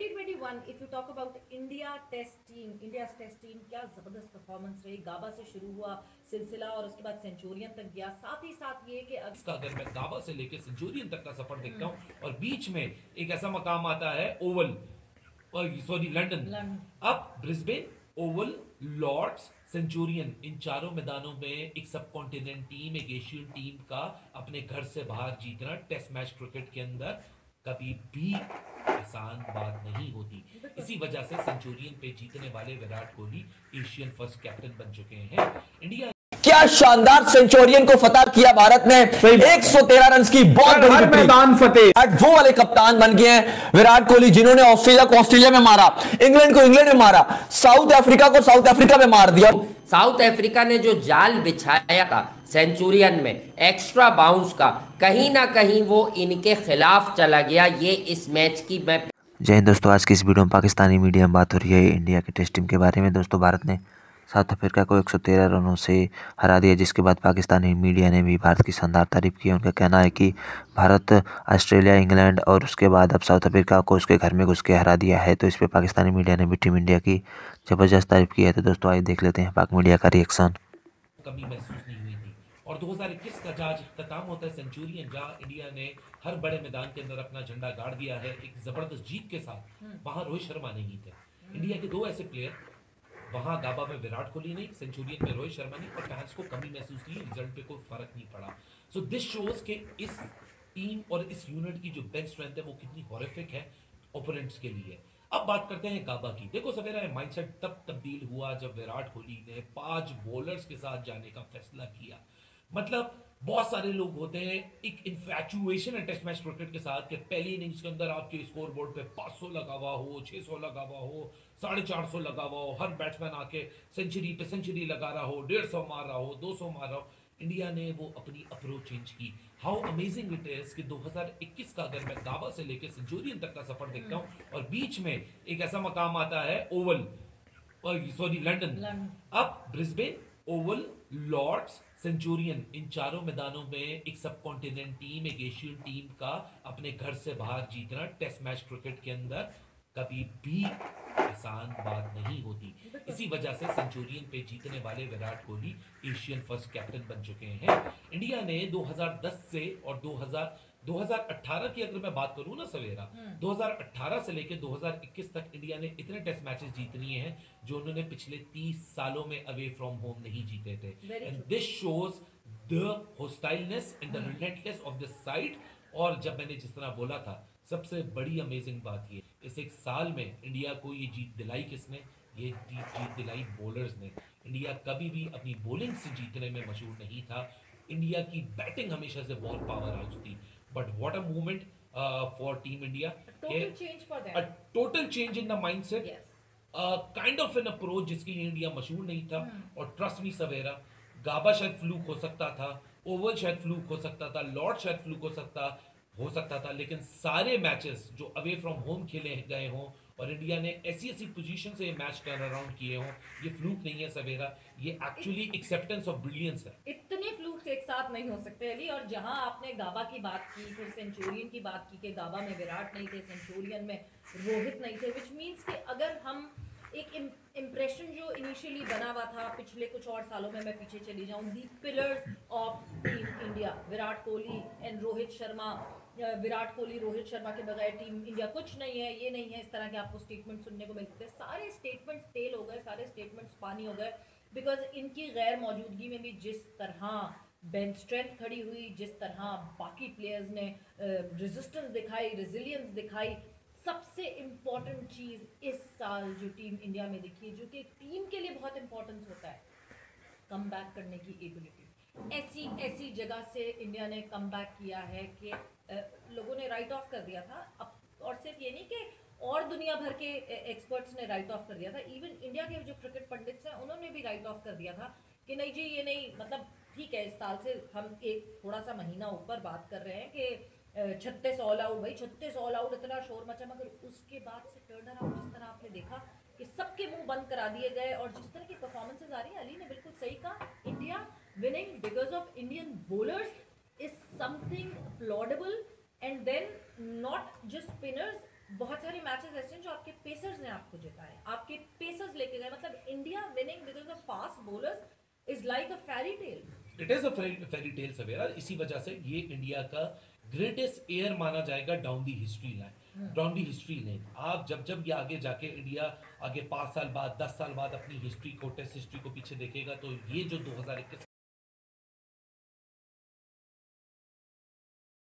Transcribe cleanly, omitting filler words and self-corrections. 2021 if you talk about India's test team, क्या ज़बरदस्त performance रही। गाबा से शुरू हुआ सिलसिला और उसके बाद सेंचुरियन तक गया। साथ ही साथ ये कि अगर मैं गाबा से लेकर सेंचुरियन तक का सफर देखता हूँ और बीच में एक ऐसा मकाम आता है ओवल, सॉरी लंदन, अब ब्रिस्बिन, ओवल, लॉर्ड्स, सेंचुरियन, इन चारों मैदानों में एक सब कॉन्टिनेंट टीम, एक एशियन टीम का अपने घर से बाहर जीतना टेस्ट मैच क्रिकेट के अंदर कभी भी आसान बात नहीं होती। इसी वजह से सेंचुरियन पे जीतने वाले Virat Kohli Asian first captain बन चुके हैं। इंडिया क्या शानदार सेंचुरियन को फतह किया भारत ने, 113 रन की बहुत बड़ी मैदान फतेह। आज वो वाले कप्तान बन गए हैं विराट कोहली जिन्होंने ऑस्ट्रेलिया को ऑस्ट्रेलिया में मारा, इंग्लैंड को इंग्लैंड में मारा, साउथ अफ्रीका को साउथ अफ्रीका में मार दिया। साउथ अफ्रीका ने जो जाल बिछाया था सेंचुरियन में एक्स्ट्रा बाउंस का, कहीं ना कहीं वो इनके खिलाफ चला गया। ये इस मैच की मैं जय हिंद दोस्तों, आज की इस वीडियो में पाकिस्तानी मीडिया में बात हो रही है इंडिया की टेस्ट टीम के बारे में। दोस्तों भारत ने साउथ अफ्रीका को 113 रनों से हरा दिया, जिसके बाद पाकिस्तानी मीडिया ने भी भारत की शानदार तारीफ की। उनका कहना है कि भारत ऑस्ट्रेलिया, इंग्लैंड और उसके बाद अब साउथ अफ्रीका को उसके घर में घुस के हरा दिया है। तो इस पे पाकिस्तानी मीडिया ने भी टीम इंडिया की ज़बरदस्त तारीफ की है। तो दोस्तों आइए देख लेते हैं पाक मीडिया का रिएक्शन। कमी महसूस नहीं हुई थी और 2021 का जांच खत्म होता है सेंचुरियन, जहाँ इंडिया ने हर बड़े मैदान के अंदर अपना झंडा गाड़ दिया है एक ज़बरदस्त जीत के साथ। वहाँ रोहित शर्मा नहीं थे, इंडिया के दो ऐसे प्लेयर, वहाँ गाबा में विराट कोहली नहीं, सेंचुरियन में रोहित शर्मा नहीं, और फैंस को कमी महसूस नहीं, रिजल्ट पे कोई फर्क नहीं पड़ा। सो दिस शोज के इस टीम और इस यूनिट की जो बेंच स्ट्रेंथ है वो कितनी हॉरिफिक है ओपोनेंट्स के लिए। अब बात करते हैं गाबा की। देखो सवेरा माइंडसेट तब तब्दील हुआ जब विराट कोहली ने 5 बॉलर्स के साथ जाने का फैसला किया। मतलब बहुत सारे लोग होते हैं, एक इन्फैचुएशन है टेस्ट मैच क्रिकेट के साथ कि पहली इनिंग्स के अंदर आपके स्कोर बोर्ड पे 500 लगा हुआ हो, 600 लगा हुआ हो, 450 लगा हुआ हो, हर बैट्समैन आके सेंचुरी पे सेंचुरी लगा रहा हो, 150 मार रहा हो, 200 मार रहा हो। इंडिया ने वो अपनी अप्रोच चेंज की। हाउ अमेजिंग इट इज कि 2021 का अगर मैं गाबा से लेकर सेंचुरियन तक का सफर देखता हूँ और बीच में एक ऐसा मकाम आता है ओवल, सॉरी लंदन, अब ब्रिस्बिन, ओवल, लॉर्ड्स, सेंचुरियन, इन चारों मैदानों में एक सब कॉन्टिनेंट टीम, एक एशियन टीम का अपने घर से बाहर जीतना टेस्ट मैच क्रिकेट के अंदर कभी भी आसान बात नहीं होती। इसी वजह से सेंचुरियन पे जीतने वाले Virat Kohli Asian first captain बन चुके हैं। इंडिया ने 2010 से और 2018 की अगर मैं बात करूं ना सवेरा, 2018 से लेकर 2021 तक इंडिया ने इतने टेस्ट मैचेस जीत लिए हैं जो उन्होंने पिछले 30 सालों में अवे फ्रॉम होम नहीं जीते थे। And this shows the hostileness and the relentless of this side. और जब मैंने जिस तरह बोला था, सबसे बड़ी अमेजिंग बात ये, इस एक साल में इंडिया को ये जीत दिलाई किसने? ये जीत दिलाई बॉलर्स ने। इंडिया कभी भी अपनी बॉलिंग से जीतने में मशहूर नहीं था, इंडिया की बैटिंग हमेशा से बहुत पावर हाउस थी। But what a movement for team India, total change in the mindset, kind of an approach जिसके लिए इंडिया मशहूर नहीं था। और ट्रस्ट मी सवेरा, गाबा शायद फ्लूक हो सकता था, ओवल शायद फ्लूक हो सकता था, लॉर्ड शायद फ्लूक हो सकता था, लेकिन सारे मैचेस जो अवे फ्रॉम होम खेले गए हों और इंडिया ने ऐसी पोजीशन से मैच टर्न अराउंड किए हों, ये फ्लूक नहीं है सवेरा, ये एक्चुअली एक्सेप्टेंस ऑफ ब्रिलियंस है। इतने फ्लूक्स एक साथ नहीं हो सकते अली। और जहां आपने गाबा की बात की, फिर सेंचुरियन की बात की कि गाबा में विराट नहीं थे, सेंचुरियन में रोहित नहीं थे, विच मीन्स कि अगर हम एक इम्प्रेशन जो इनिशियली बना हुआ था पिछले कुछ और सालों में, मैं पीछे चली जाऊँ, the pillars of team India Virat Kohli and Rohit Sharma, Virat Kohli Rohit Sharma के बगैर टीम इंडिया कुछ नहीं है, ये नहीं है, इस तरह के आपको स्टेटमेंट सुनने को मिलते हैं। सारे स्टेटमेंट्स तेल हो गए, सारे स्टेटमेंट्स पानी हो गए, बिकॉज इनकी गैर मौजूदगी में भी जिस तरह बेंच स्ट्रेंथ खड़ी हुई, जिस तरह बाकी प्लेयर्स ने रेजिस्टेंस दिखाई, रेजिलियंस दिखाई, सबसे इम्पॉर्टेंट चीज़ इस साल जो टीम इंडिया में दिखी, जो कि टीम के लिए बहुत इम्पोर्टेंस होता है, कम बैक करने की एबिलिटी। ऐसी जगह से इंडिया ने कम बैक किया है कि लोगों ने राइट ऑफ कर दिया था। अब और सिर्फ ये नहीं कि और दुनिया भर के एक्सपर्ट्स ने राइट ऑफ कर दिया था, इवन इंडिया के जो क्रिकेट पंडित्स हैं उन्होंने भी राइट ऑफ कर दिया था कि नहीं जी ये नहीं, मतलब ठीक है इस साल से हम एक थोड़ा सा महीना ऊपर बात कर रहे हैं कि 36 ऑल आउट, भाई 36 ऑल आउट इतना शोर मचा, मगर उसके बाद से टर्न अराउंड जिस तरह आपने देखा कि सबके मुँह बंद करा दिए गए और जिस तरह की परफॉर्मेंसेज आ रही है, अली ने बिल्कुल सही कहा, India winning because of Indian bowlers is something applaudable and then not just spinners बहुत सारे मैचेस ऐसे हैं जो आपके पेसर्स ने आपको जिताए, आपके पेसर्स लेके गए, मतलब India winning because of fast bowlers is like a fairy tale. It is a fairy tale सवेरा। इसी वजह से ये इंडिया का ग्रेटेस्ट एयर माना जाएगा down the history line. Down the history line आप जब जब ये आगे जाके इंडिया आगे 5 साल बाद 10 साल बाद अपनी हिस्ट्री को, टेस्ट हिस्ट्री को पीछे देखेगा तो ये जो 2021